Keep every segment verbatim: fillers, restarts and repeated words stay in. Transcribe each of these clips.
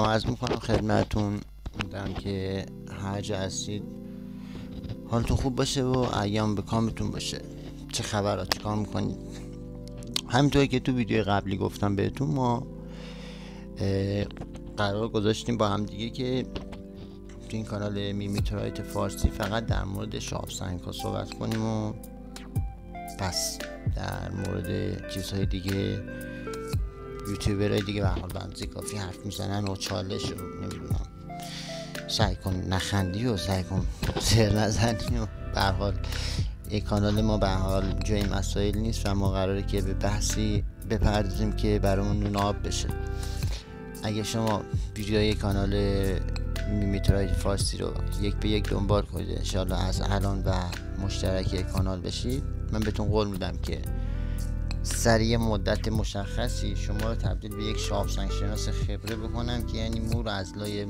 سلام عرض میکنم خدمتون، میدم که هر جا هستید حالتون خوب باشه و ایام به کامتون باشه. چه خبر، چه کار میکنید؟ همینطور که تو ویدیو قبلی گفتم بهتون، ما قرار گذاشتیم با هم دیگه که تو این کانال میتورایت فارسی فقط در مورد شاب سنگ ها صحبت کنیم و پس در مورد چیزهای دیگه یوتیوبرهای دیگه بحال بندزی کافی حرف میزنن و چالش رو نمیدونم، سعی کن نخندی و سعی کن سر نزنی و بحال یک کانال ما بحال جای مسائل نیست و ما قراره که به بحثی بپردازیم که برامون نون آب بشه. اگه شما ویدیوهای کانال میتورایت فارسی رو یک به یک دنبال کنید انشالله از الان و مشترک کانال بشید، من بهتون قول میدم که سریع مدت مشخصی شما رو تبدیل به یک شاب سنگ شناس خبره بکنم که یعنی مو رو از لای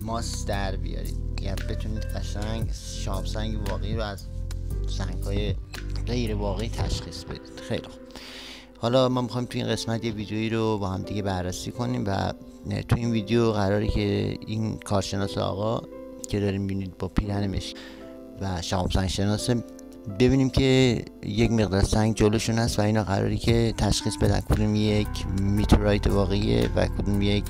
ماس در بیارید، یعنی بتونید قشنگ شاب سنگ واقعی رو از سنگ های غیر واقعی تشخیص بدید. خیلی خوب، حالا ما میخوایم تو این قسمت یه ویدیویی رو با هم دیگه بررسی کنیم و تو این ویدیو قراره که این کارشناس آقا که داریم بینید با پیرهنش و شاب سنگ شناس ببینیم که یک مقدار سنگ جلوشون هست و اینا قراره که تشخیص بدن کدوم یک میتورایت واقعیه و کدوم یک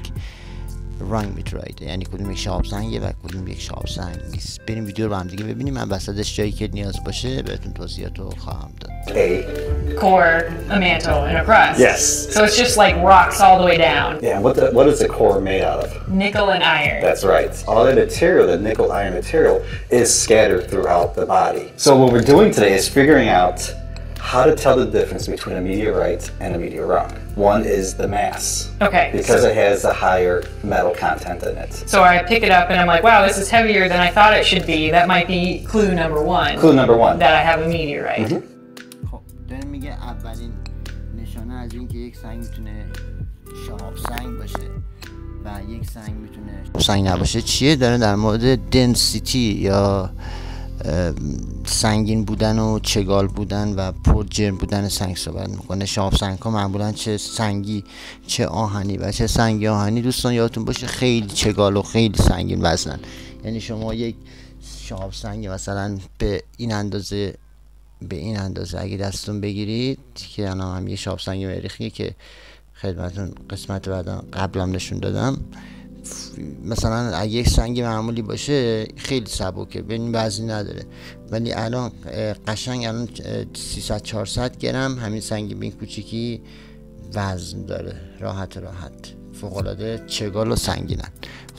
رنگ میتورایت، یعنی کدوم یک شاب سنگه و کدوم یک شاب سنگ نیست. بریم ویدیو رو با هم دیگه ببینیم، من وسطش جایی که نیاز باشه بهتون توضیحات رو خواهم داد. Core, a mantle, and a crust. Yes. So it's just like rocks all the way down. Yeah, what the, what is the core made out of? Nickel and iron. That's right. All the material, the nickel iron material, is scattered throughout the body. So what we're doing today is figuring out how to tell the difference between a meteorite and a meteor rock. One is the mass. Okay. Because it has a higher metal content in it. So I pick it up and I'm like, wow, this is heavier than I thought it should be. That might be clue number one. Clue number one. That I have a meteorite. Mm-hmm. میگه اولین نشانه از این که یک سنگ میتونه شاب سنگ باشه و یک سنگ میتونه سنگ نباشه چیه؟ داره در مورد دنسیتی یا سنگین بودن و چگال بودن و پر جرم بودن سنگ صحبت میکنه. شاب سنگ ها معمولا چه سنگی چه آهنی و چه سنگی آهنی دوستان یادتون باشه خیلی چگال و خیلی سنگین وزنن، یعنی شما یک شاب سنگ مثلا به این اندازه به این اندازه اگه دستون بگیرید که الان هم یه شاب سنگ مریخی که خدمتون قسمت بعدم قبلم نشون دادم، مثلا اگه یک سنگ معمولی باشه خیلی سبکه ببین وزنی نداره، ولی الان قشنگ الان سیصد چهارصد گرم همین سنگ بین کوچیکی وزن داره، راحت راحت فوق العاده چگال و سنگینن.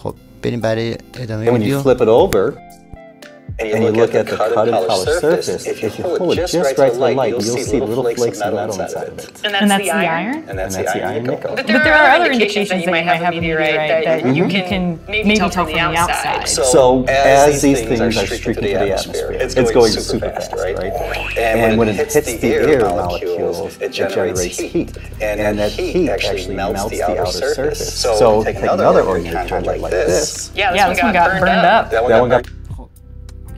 خب بریم برای ادامه ویدیو. And you, and you look, look at the cut and polished surface, surface. If, you if you pull it just right to the light, you'll see little flakes of metal inside of it. And that's, and that's the iron? And that's, and that's the iron nickel. But there, but there are other indications that you might have a meteorite that, that mm-hmm. you can maybe tell from the outside. So, so as these things, things are streaking through the atmosphere, it's going, it's going super fast, right? right? And, and when it hits the air molecules, it generates heat. And that heat actually melts the outer surface. So take another ordinary chondrite like this. Yeah, this one got burned up. That one got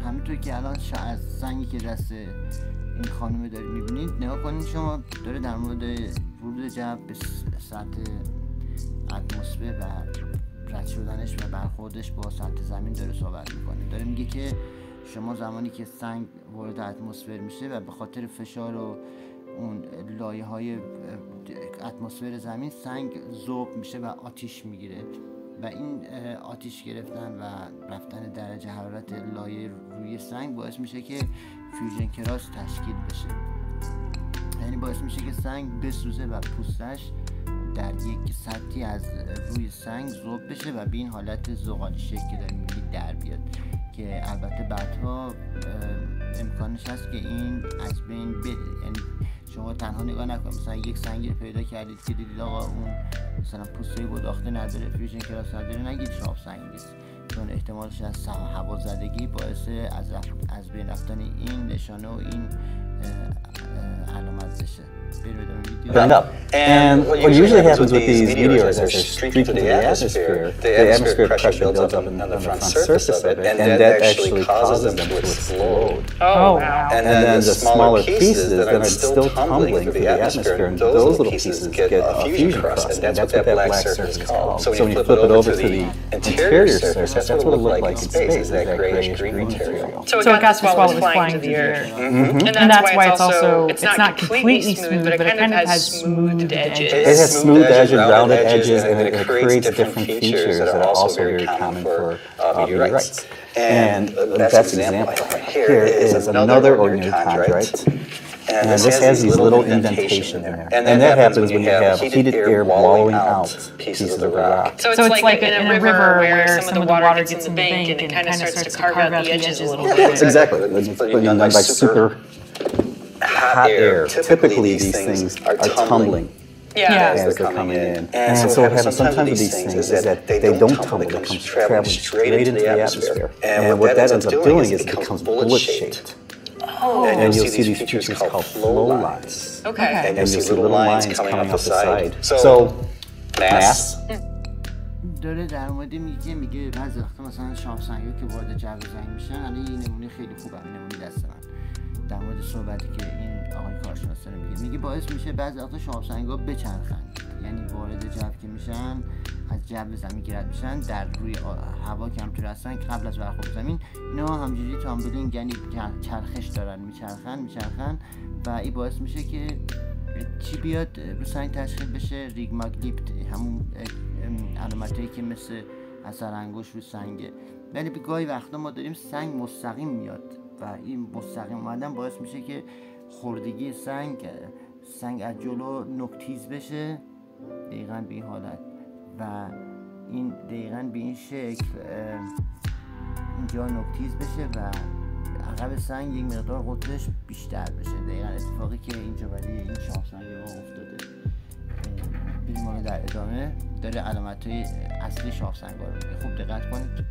همینطور که الان از سنگی که دست این خانم دارید میبینید نگاه کنید شما داره در مورد ورود جو به سطح اتمسفر و رد شدنش و برخوردش با سطح زمین داره صحبت میکنه. داره میگه که شما زمانی که سنگ وارد اتمسفر میشه و به خاطر فشار و اون لایه های اتمسفر زمین سنگ ذوب میشه و آتیش میگیره و این آتیش گرفتن و رفتن درجه حرارت لایه روی سنگ باعث میشه که فیوژن کراش تشکیل بشه، یعنی باعث میشه که سنگ بسوزه و پوستش در یک سطحی از روی سنگ ذوب بشه و به این حالت ذغالی شکل که داریم میبینید در بیاد، که البته بعدها امکانش هست که این از بین بره. یعنی شما تنها نگاه نکنید، مثلا یک سنگی رو پیدا کردید که دیدید آقا اون مثلا پوسته‌ای گداخته نداره، فیوژن کراس نداره، نگید شاب سنگ نیست، چون احتمالش از هوا زدگی باعث از از بین رفتن این نشانه و این Ground up. And what usually happens with these meteors as they streak through the atmosphere, the atmospheric pressure builds up on the front surface of it, and that actually causes them to explode. Oh, wow. And then the smaller pieces that are still tumbling through the atmosphere, and those little pieces get a fusion crust, and that's what that black surface is called. So when you flip it over to the interior surface, that's what it looked like in space, that grayish green material. So it got swallowed while it was flying to the Earth. And that's why it's also, it's not completely smooth, but it kind of has smooth edges. It has smooth edges, rounded edges, and it creates different features that are also very common for meteorites. And that's an example right here is another ordinary chondrite. And this has these little indentations in there. And that happens when you have heated air wallowing out pieces of rock. So it's like in a river where some of the water gets in the bank and it kind of starts to carve out the edges a little bit. Yeah, exactly. Like super hot air. Typically, these things are tumbling as they're coming in. And so what happens sometimes with these things is that they don't tumble, they come traveling straight into the atmosphere. And what that ends up doing is it becomes bullet-shaped. Oh. And, and you'll see these features called flow lines. Okay. And, and you'll see little lines coming up the side. So, so mass. داره در مورد میگه میگه بعضی وقتا مثلا شاب سنگا که وارد جو زمین میشن، الان این نمونه خیلی خوبه، این نمونه دست من. در مورد صحبتی که این آقای کارشناس داره میگه، میگه باعث میشه بعضی وقتا شاب سنگا بچرخن. یعنی وارد جو که میشن، از جو زمین گرد میشن، در روی هوا که همطور هستن قبل از برخورد زمین اینا همجوری تامبلینگ یعنی چرخش دارن، میچرخن میچرخن و این باعث میشه که چی بیاد رو سنگ تشخیص بشه. ریگماگلیپت همون علامتایی که مثل اثر انگشت رو سنگه، ولی به گاهی وقتا ما داریم سنگ مستقیم میاد و این مستقیم اومدن باعث میشه که خوردگی سنگ سنگ از جلو نکتیز بشه، دقیقا به این حالت و این دقیقا به این شکل اینجا نکتیز بشه و عقب سنگ یک مقدار قطرش بیشتر بشه. دقیقا اتفاقی که اینجا ولی این شاخ سنگ ها افتاده. بیمار در ادامه داره علامت های اصلی شاخ سنگ ها رو خوب دقت کنید.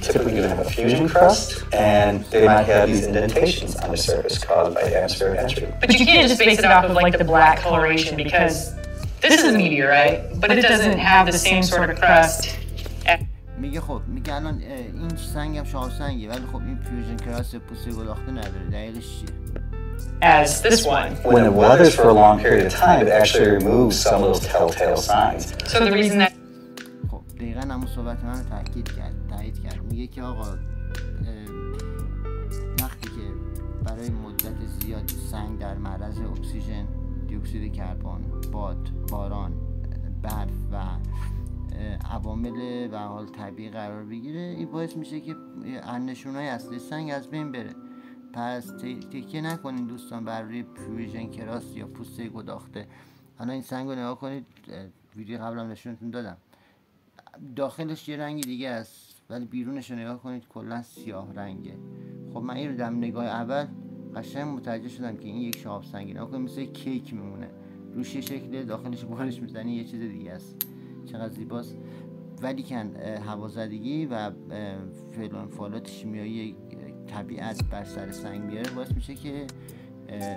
Typically you have a fusion crust and they might have these indentations on the surface caused by the atmospheric entry. But you can't just base it off of like the black coloration because this is a meteorite, but it doesn't have the same sort of crust. میگه خب میگه الان این سنگ هم شاخ سنگه ولی خب این فیوژن کراس پوسته گداخته نداره. دقیقش چیه؟ As this one. When it weathers for a long period of time, it actually removes some of those telltale signs. So the reason that خب دقیقاً همون صحبت منو تاکید کرد، تایید کرد. میگه که آقا وقتی که برای مدت زیاد سنگ در معرض اکسیژن، دیوکسید کربن، باد، باران، برف و عوامل و حال طبیعی قرار بگیره، این باعث میشه که نشونهای اصلی سنگ از بین بره. پس تکیه نکنین دوستان بر روی فیوژن کراس یا پوسته گداخته. الان این سنگ رو نگاه کنید، ویدیو قبلا نشونتون دادم، داخلش یه رنگ دیگه است ولی بیرونش رو نگاه کنید کلا سیاه رنگه. خب من این رو در نگاه اول قشنگ متوجه شدم که این یک شاب سنگه. نگاه کنید مثل کیک میمونه، روش یه شکل داخلش بارش میزنی یه چیز دیگه است. چقدر زیباست. ولی کن هوازدگی و فعلان فعالات شیمیایی طبیعت بر سر سنگ میاره باعث میشه که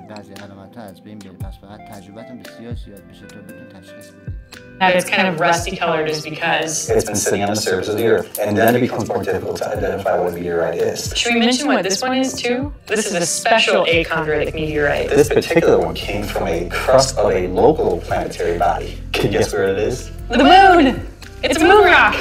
بعضی علامت ها از بین بره. پس فقط تجربتون بسیار زیاد بشه تا بتون تشخیص بدید. It's kind of rusty colored is because it's been sitting on the surface of the Earth, and then it becomes more difficult to identify what a meteorite is. Should we mention what this one is too? This is a special achondrite meteorite. This particular one came from a crust of a local planetary body. Can you guess where it is? The moon! It's a moon rock!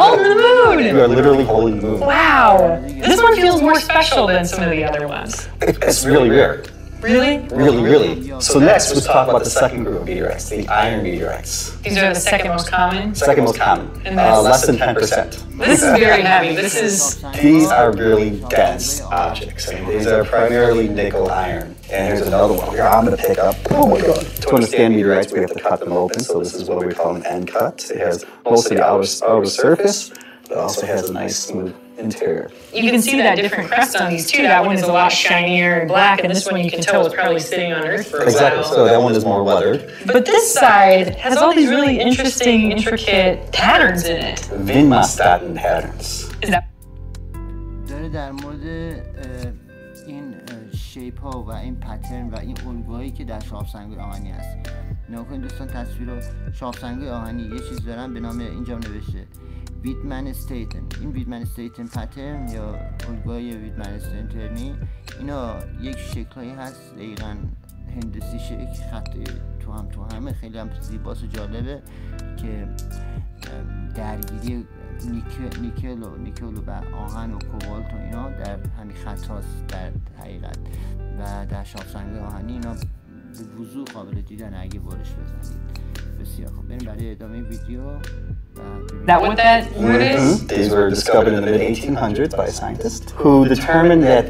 Holding the moon! You are literally holding the moon. Wow! This one feels more special than some of the other ones. It's really rare. Really? Really, really. So, so next, let's talk about the second group of meteorites, the iron meteorites. These are the second most common? Second most common. Uh, less than ten percent. This is very heavy. This is... These are really dense objects. I mean, these are primarily nickel iron. And here's another one. Here, I'm going to pick up... Oh my God. To understand meteorites, we have to cut them open. So this is what we call an end cut. It has mostly the outer, outer surface, but also has a nice smooth interior. You can see that different crust on these too. That one is a lot shinier and black, and this one you can tell is probably sitting on Earth for a while. Exactly, so that one is more weathered. But this side has all these really interesting, intricate patterns in it. Widmanstätten patterns. Is that... این شیپ ها و این پترن و این الگوهایی که در شاپ سنگای آهنی هست. نگاه کنید دوستان تصویر رو، شاپ سنگای آهنی یه چیز دارن به نام اینجا نوشته ویدمنستاتن. این ویدمنستاتن پترن یا الگوهای ویدمنستاتنی اینا یک شکلایی هست دقیقاً هندسی شکل، خط تو هم تو همه، خیلی هم زیباس و جالبه که درگیری نیکل نیکل و نیکل و آهن و کوبالت و اینا در همین خط هاست در حقیقت، و در شاپ سنگای آهنی اینا به وضوح قابل دیدن اگه بارش بزنید. بسیار خب بریم برای ادامه ویدیو. That what that wood is? These were discovered in the mid eighteen hundreds by scientists who determined that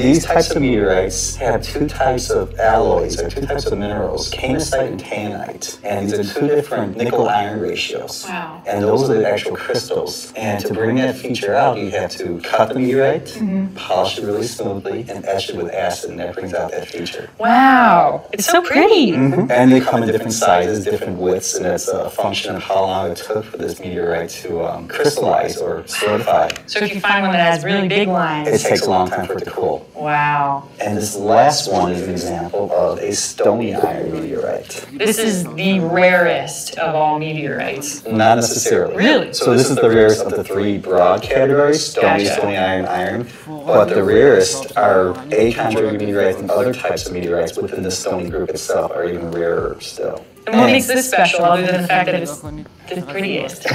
these types of meteorites have two types of alloys, or two types of minerals, kamacite and taenite. And these are two different nickel-iron ratios. Wow. And those are the actual crystals. And to bring that feature out, you have to cut the meteorite, mm-hmm. polish it really smoothly, and etch it with acid, and that brings out that feature. Wow. It's so pretty. Mm-hmm. And they come in different sizes, different widths, and that's a function of how long it took for this meteorite to um, crystallize or solidify. So if you find one that has really big lines, it takes a long time for it to cool. Wow. And this last one is an example of a stony iron meteorite. This is the rarest of all meteorites. Not necessarily. Really? So this is the rarest of the three broad categories, stony, gotcha. stony iron, iron. But the rarest are achondrite meteorites and other types of meteorites within the stony group itself are even rarer still. And what makes this special other than the fact that it's the prettiest? uh,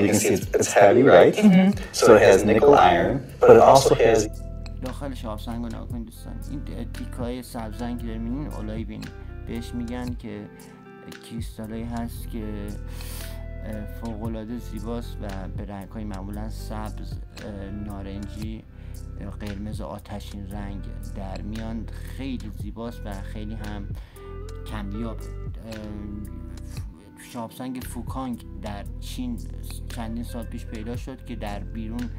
you can see it's heavy, right? Mm-hmm. So it has nickel iron, but it also has... داخل شاپ سنگ رو نگاه کنید دوستان، این تیکای سبزنگ که داریم می‌بینید اولایی بینید بهش میگن که کریستالایی هست که فوق‌العاده زیباست و به رنگ‌های معمولا سبز، نارنجی، قرمز آتشین رنگ در میان، خیلی زیباست و خیلی هم کمیاب. شاپ سنگ فوکانگ در چین چندین سال پیش پیدا شد که در بیرون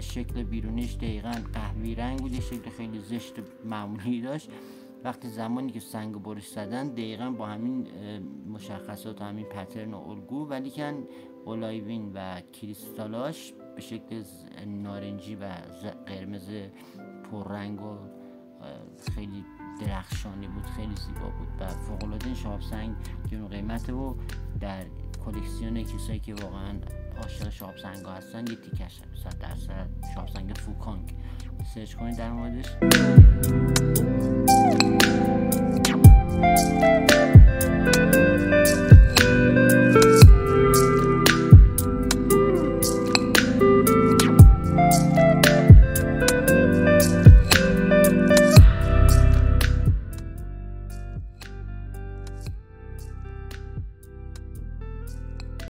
شکل بیرونیش دقیقاً قهوه‌ای رنگ بود، شکل خیلی زشت معمولی داشت. وقتی زمانی که سنگ برش زدن دقیقاً با همین مشخصات و همین پترن و الگو، ولیکن اولایوین و کریستالاش به شکل نارنجی و قرمز پررنگ و خیلی درخشانی بود، خیلی زیبا بود و فوق‌العاده این شاب سنگ گرون قیمته و در کلکسیون کسایی که واقعاً عاشق شاپ سنگا هستن یه تیکش صد درصد شاپ سنگ فوکانگ سرچ کنید در موردش.